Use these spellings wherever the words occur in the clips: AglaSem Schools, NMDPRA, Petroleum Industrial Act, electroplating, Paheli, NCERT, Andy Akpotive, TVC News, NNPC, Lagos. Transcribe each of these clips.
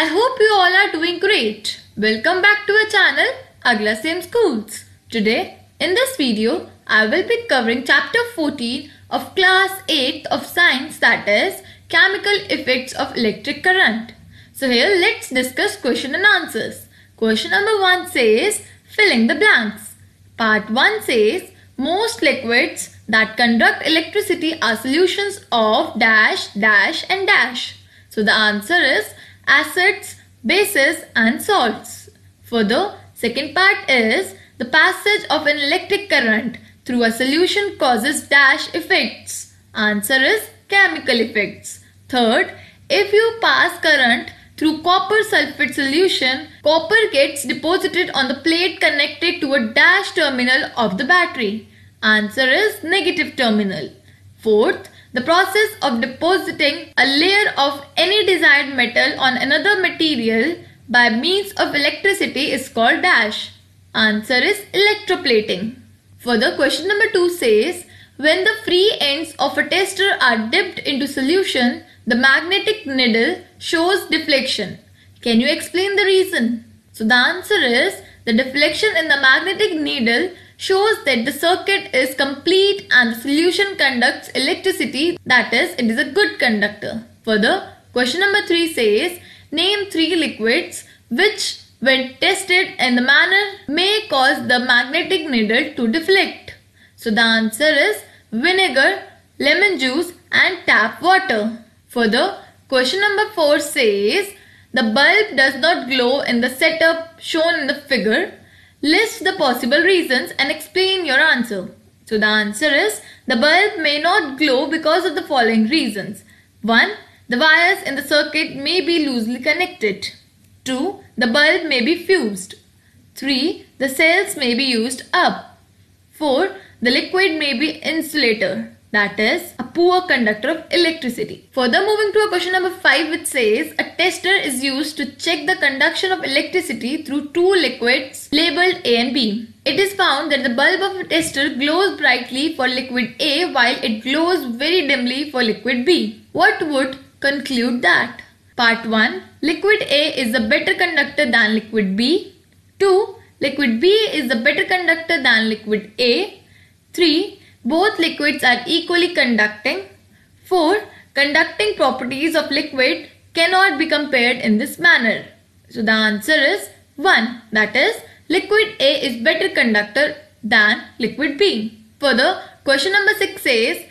I hope you all are doing great. Welcome back to our channel AglaSem Schools. Today in this video I will be covering chapter 14 of class 8 of science, that is chemical effects of electric current. So here let's discuss question and answers. Question number 1 says filling the blanks. Part 1 says most liquids that conduct electricity are solutions of dash dash and dash. So the answer is acids, bases and salts. Further, second part is the passage of an electric current through a solution causes dash effects. Answer is chemical effects. Third, if you pass current through copper sulfate solution, copper gets deposited on the plate connected to a dash terminal of the battery. Answer is negative terminal. Fourth, the process of depositing a layer of any desired metal on another material by means of electricity is called dash. Answer is electroplating. Further, question number 2 says when the free ends of a tester are dipped into solution, the magnetic needle shows deflection. Can you explain the reason? So the answer is the deflection in the magnetic needle shows that the circuit is complete and the solution conducts electricity, that is, it is a good conductor. Further, question number 3 says, name 3 liquids which when tested in the manner may cause the magnetic needle to deflect. So the answer is vinegar, lemon juice and tap water. Further, question number 4 says, the bulb does not glow in the setup shown in the figure. List the possible reasons and explain your answer. So the answer is the bulb may not glow because of the following reasons. 1. The wires in the circuit may be loosely connected. 2. The bulb may be fused. 3. The cells may be used up. 4. The liquid may be insulator, that is a poor conductor of electricity. Further, moving to question number 5, which says a tester is used to check the conduction of electricity through 2 liquids labeled A and B. It is found that the bulb of a tester glows brightly for liquid A while it glows very dimly for liquid B. What would conclude that? Part 1. Liquid A is a better conductor than liquid B. 2. Liquid B is a better conductor than liquid A. 3. Both liquids are equally conducting. 4. Conducting properties of liquid cannot be compared in this manner. So the answer is 1, that is liquid A is better conductor than liquid B. Further, question number 6 says,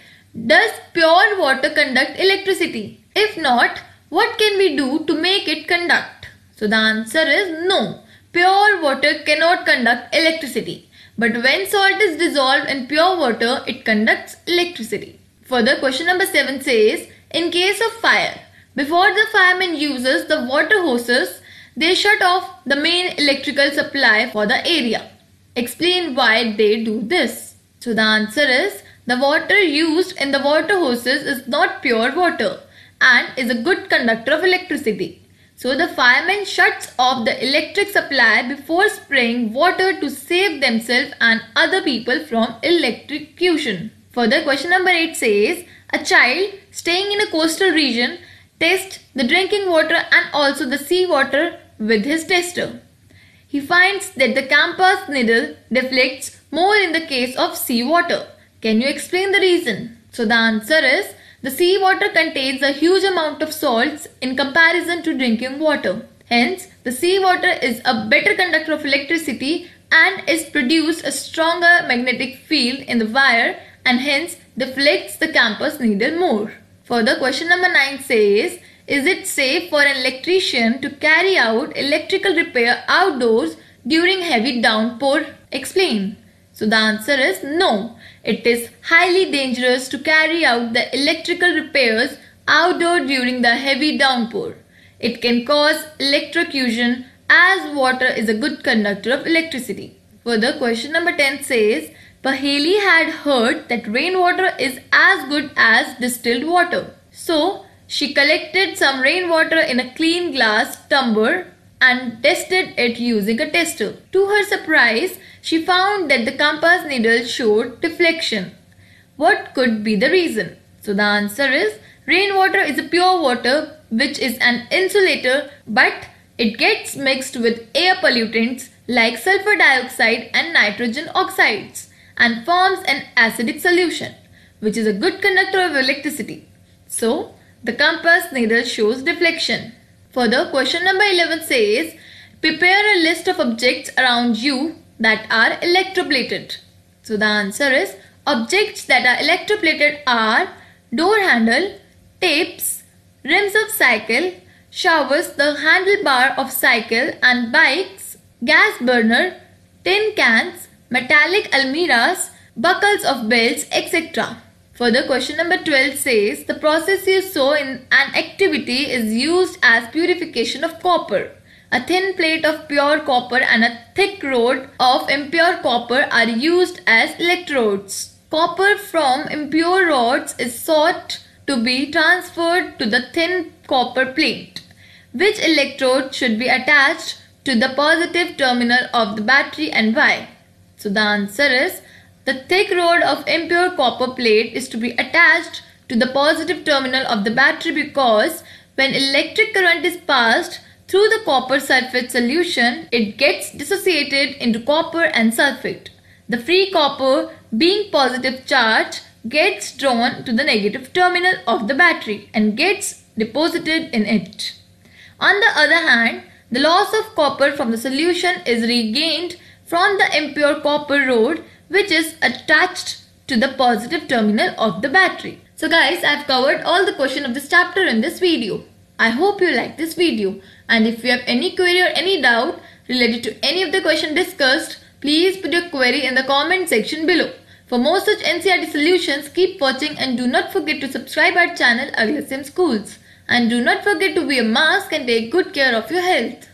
does pure water conduct electricity? If not, what can we do to make it conduct? So the answer is no. Pure water cannot conduct electricity. But when salt is dissolved in pure water, it conducts electricity. Further, question number 7 says, in case of fire, before the fireman uses the water hoses, they shut off the main electrical supply for the area. Explain why they do this. So the answer is, the water used in the water hoses is not pure water and is a good conductor of electricity. So the fireman shuts off the electric supply before spraying water to save themselves and other people from electrocution. Further, question number 8 says, a child staying in a coastal region tests the drinking water and also the seawater with his tester. He finds that the campus needle deflects more in the case of seawater. Can you explain the reason? So the answer is, the seawater contains a huge amount of salts in comparison to drinking water. Hence, the seawater is a better conductor of electricity and is produced a stronger magnetic field in the wire and hence deflects the campus needle more. Further, question number 9 says, is it safe for an electrician to carry out electrical repair outdoors during heavy downpour? Explain. So the answer is no. It is highly dangerous to carry out the electrical repairs outdoor during the heavy downpour. It can cause electrocution as water is a good conductor of electricity. Further, question number 10 says, Paheli had heard that rainwater is as good as distilled water. So she collected some rainwater in a clean glass tumbler and tested it using a tester. To her surprise, she found that the compass needle showed deflection. What could be the reason? So the answer is, rainwater is a pure water which is an insulator, but it gets mixed with air pollutants like sulfur dioxide and nitrogen oxides and forms an acidic solution, which is a good conductor of electricity. So, the compass needle shows deflection. Further, question number 11 says, prepare a list of objects around you that are electroplated. So, the answer is, objects that are electroplated are door handle, tapes, rims of cycle, showers, the handlebar of cycle and bikes, gas burner, tin cans, metallic almirahs, buckles of belts, etc. Further, question number 12 says, the process you saw in an activity is used as purification of copper. A thin plate of pure copper and a thick rod of impure copper are used as electrodes. Copper from impure rods is sought to be transferred to the thin copper plate. Which electrode should be attached to the positive terminal of the battery and why? So the answer is, the thick rod of impure copper plate is to be attached to the positive terminal of the battery because when electric current is passed through the copper sulfate solution, it gets dissociated into copper and sulfate. The free copper, being positive charge, gets drawn to the negative terminal of the battery and gets deposited in it. On the other hand, the loss of copper from the solution is regained from the impure copper rod, which is attached to the positive terminal of the battery. So guys, I've covered all the questions of this chapter in this video. I hope you like this video, and if you have any query or any doubt related to any of the questions discussed, please put your query in the comment section below. For more such NCERT solutions, keep watching and do not forget to subscribe our channel AglaSem Schools. And do not forget to wear a mask and take good care of your health.